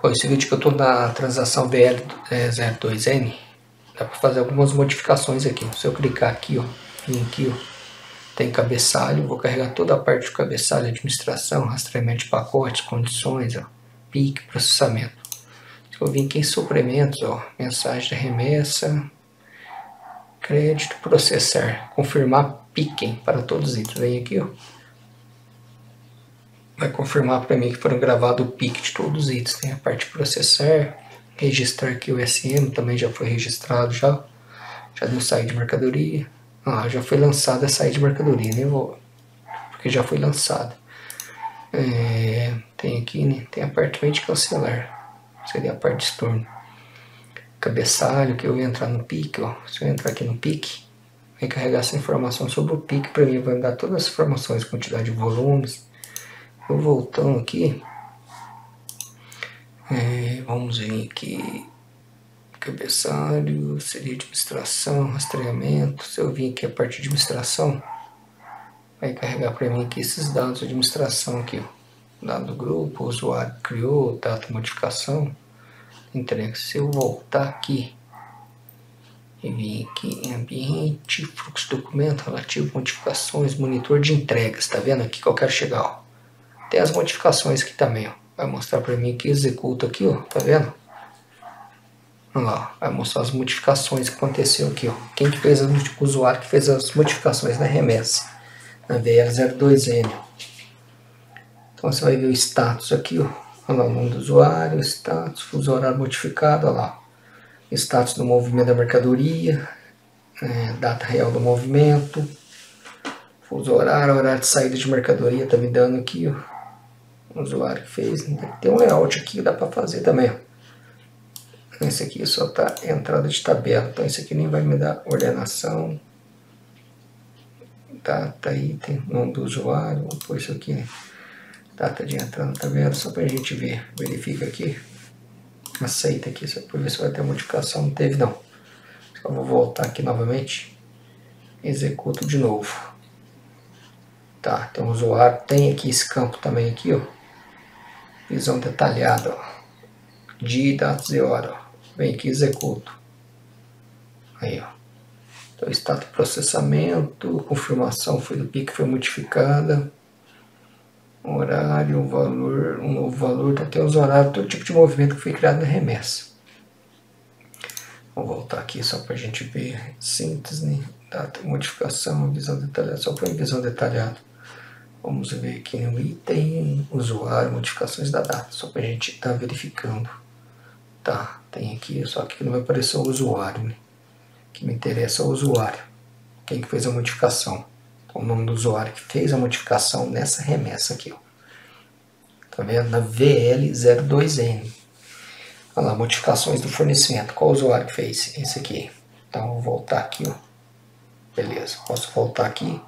Bom, esse vídeo que eu estou na transação VL02N, dá para fazer algumas modificações aqui. Se eu clicar aqui, ó, vim aqui, ó, tem cabeçalho, vou carregar toda a parte do cabeçalho, administração, rastreamento de pacotes, condições, ó, PIC, processamento. Eu vim aqui em suplementos, ó, mensagem de remessa, crédito, processar, confirmar PIC para todos os itens. Vem aqui, ó, vai confirmar para mim que foram gravados o PIC de todos os itens. Tem a parte de processar, registrar aqui o SM, também já foi registrado, já deu saída de mercadoria. Ah, já foi lançada a saída de mercadoria, nem vou, porque já foi lançada. É, tem aqui, né, tem a parte de cancelar, seria a parte de estorno. Cabeçalho, que eu ia entrar no PIC, ó, se eu entrar aqui no PIC, vai carregar essa informação sobre o PIC, para mim vai me dar todas as informações, quantidade de volumes. Eu voltando aqui, vamos ver aqui, cabeçalho, seria administração, rastreamento. Se eu vim aqui a parte de administração, vai carregar para mim aqui esses dados de administração aqui, ó. Dado do grupo, usuário criou, data de modificação, entrega. Se eu voltar aqui e vir aqui em ambiente, fluxo de documento, relativo, modificações, monitor de entregas, tá vendo aqui que eu quero chegar, ó. Tem as modificações aqui também, ó. Vai mostrar para mim que executa aqui, ó, tá vendo? Lá, vai mostrar as modificações que aconteceu aqui, ó. Quem que fez, o usuário que fez as modificações na remessa, na VL02N. Então você vai ver o status aqui, ó. Olha lá, o nome do usuário, status, fuso horário modificado, olha lá. Status do movimento da mercadoria, data real do movimento, fuso horário, horário de saída de mercadoria, tá me dando aqui, ó. O usuário que fez, tem um layout aqui que dá para fazer também, ó. Esse aqui só tá entrada de tabela, então esse aqui nem vai me dar ordenação, data, item, nome do usuário. Vou pôr isso aqui, né? Data de entrada na tabela, só para a gente ver. Verifica aqui, aceita aqui, só para ver se vai ter modificação. Não teve, não. Só vou voltar aqui novamente, executo de novo. Tá, tem um usuário, tem aqui esse campo também aqui, ó, visão detalhada, ó, dia, datas e hora, ó. Vem aqui, executo. Aí, ó. Então, status de processamento, confirmação foi do PIC, foi modificada, horário, valor, um novo valor, então tem os horários, todo tipo de movimento que foi criado na remessa. Vou voltar aqui só para a gente ver, síntese, né? Data, modificação, visão detalhada, só para visão detalhada. Vamos ver aqui no item, usuário, modificações da data, só para a gente estar verificando. Tá, tem aqui, só que não vai aparecer o usuário, né? O que me interessa é o usuário, quem que fez a modificação. Então, o nome do usuário que fez a modificação nessa remessa aqui, ó. Tá vendo? Na VL02N. Olha lá, modificações do fornecimento, qual usuário que fez? Esse aqui. Então, vou voltar aqui, ó. Beleza, posso voltar aqui.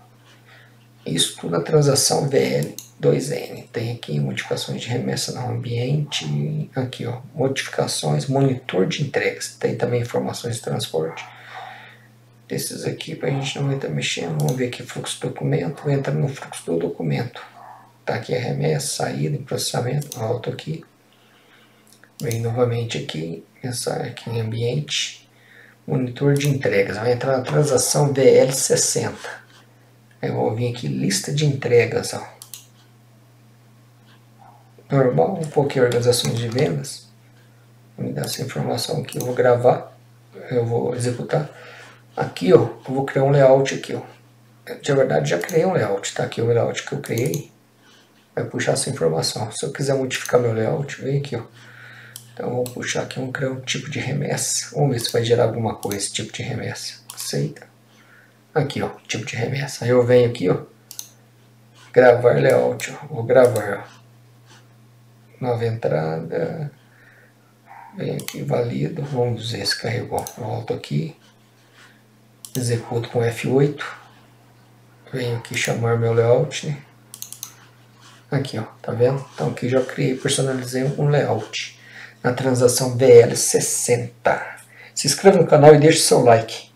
Isso tudo na transação VL02N. Tem aqui modificações de remessa no ambiente. Aqui, ó, modificações, monitor de entregas. Tem também informações de transporte. Esses aqui, para a gente não estar mexendo, vamos ver aqui fluxo do documento. Vou entrar no fluxo do documento. Tá aqui a remessa, saída, processamento. Volto aqui. Vem novamente aqui, pensar aqui em ambiente. Monitor de entregas. Vai entrar na transação VL60. Eu vou vir aqui, lista de entregas, ó. Normal, um pouquinho organizações de vendas. Vou me dar essa informação aqui, eu vou gravar, eu vou executar. Aqui, ó, eu vou criar um layout aqui, ó. De verdade, já criei um layout, tá? Aqui o layout que eu criei, vai puxar essa informação. Se eu quiser modificar meu layout, vem aqui, ó. Então, vou puxar aqui, vamos criar um tipo de remessa. Vamos ver se vai gerar alguma coisa, esse tipo de remessa. Aceita. Aqui, ó, tipo de remessa. Aí eu venho aqui, ó, gravar layout, ó. Vou gravar, ó, nova entrada. Venho aqui, valido. Vamos ver se carregou. Volto aqui, executo com F8. Venho aqui chamar meu layout, né? Aqui, ó, tá vendo? Então aqui já criei, personalizei um layout na transação VL60. Se inscreva no canal e deixe seu like.